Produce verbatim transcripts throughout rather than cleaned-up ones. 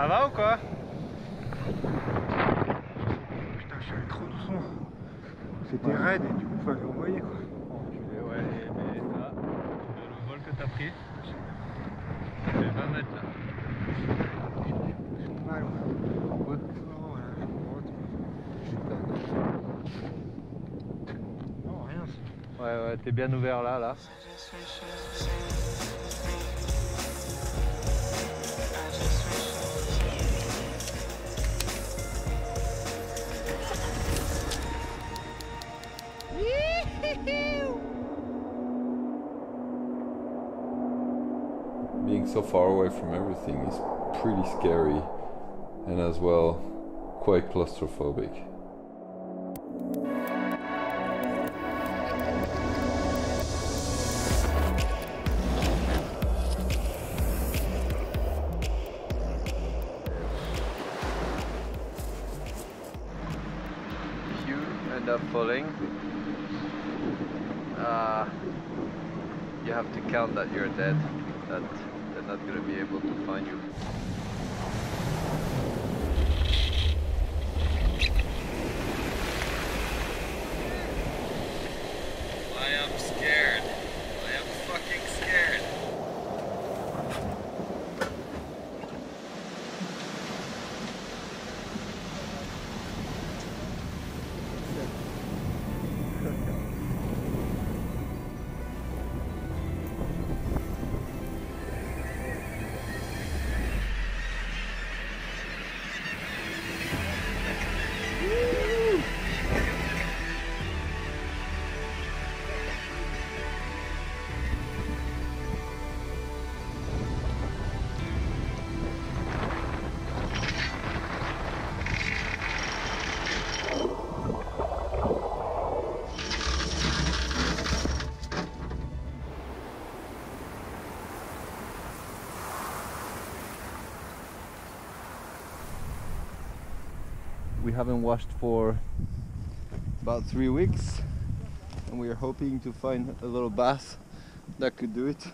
Ça va ou quoi? Putain, je suis allé trop doucement. C'était raide et du coup, fallait envoyer quoi. Enculé, ouais, mais là, le vol que t'as pris, ça fait vingt mètres là. J'ai mal, ouais. En route? Non, voilà, je suis en route. Putain. Non, rien. Ouais, ouais, t'es bien ouvert là, là. Being so far away from everything is pretty scary and as well quite claustrophobic. If you end up falling, uh, you have to count that you're dead. That they're not going to be able to find you. I am scared. I am fucking scared. We haven't washed for about three weeks and we are hoping to find a little bath that could do it.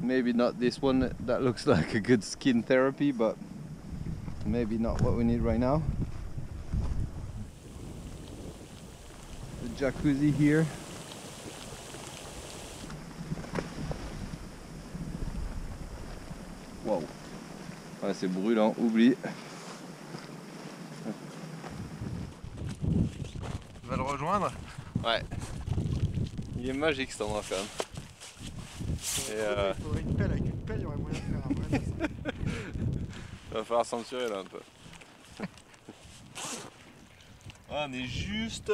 Maybe not this one that looks like a good skin therapy, but maybe not what we need right now. The jacuzzi here. Wow, ouais, c'est brûlant, oublie. On va le rejoindre. Ouais. Il est magique cet endroit quand même. Et euh... Il faudrait une pelle, avec une pelle il y aurait moyen de faire un vrai bassin. Il va falloir censurer là un peu. Ouais, on est juste...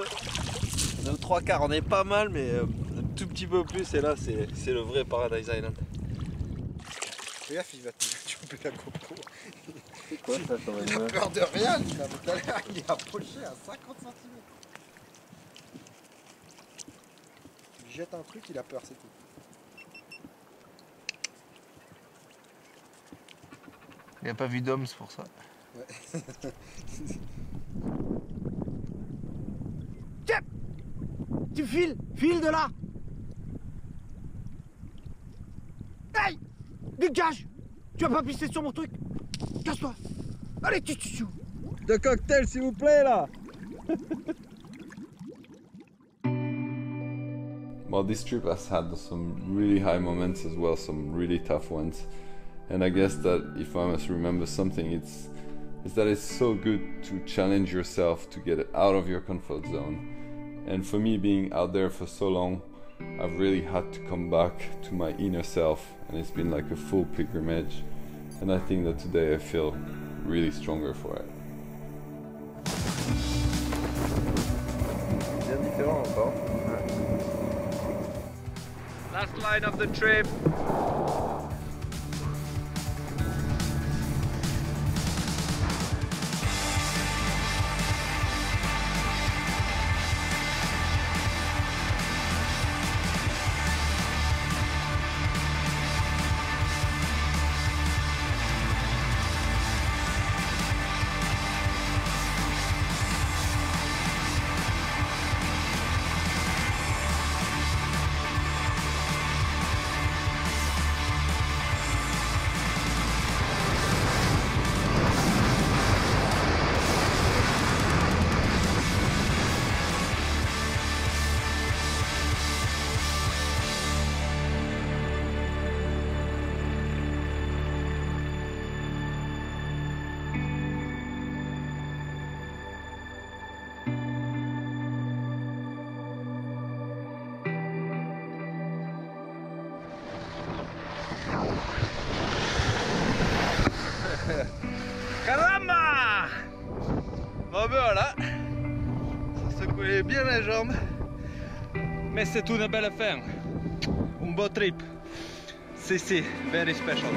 Nos trois quarts, on est pas mal mais euh, un tout petit peu plus et là c'est le vrai Paradise Island. Fais gaffe, il va te choper la GoPro. C'est quoi ça? Il a peur de rien, il a tout à l'heure, il est approché à cinquante centimètres. Il jette un truc, il a peur, c'est tout. Il n'a pas vu d'hommes, c'est pour ça. Ouais. Tiens, tu files, file de là. Hey, dégage. Tu vas pas pisser sur mon truc. Casse-toi. Allez, tu tu tu. Deux cocktails, s'il vous plaît, là. Well, this trip has had some really high moments as well, some really tough ones, and I guess that if I must remember something, it's, it's that it's so good to challenge yourself, to get out of your comfort zone. And for me, being out there for so long, I've really had to come back to my inner self, and it's been like a full pilgrimage, and I think that today I feel really stronger for it. Bien différent encore. Last line of the trip. secouer bien les jambes. Mais c'est une belle affaire. Un beau trip. C C, very special.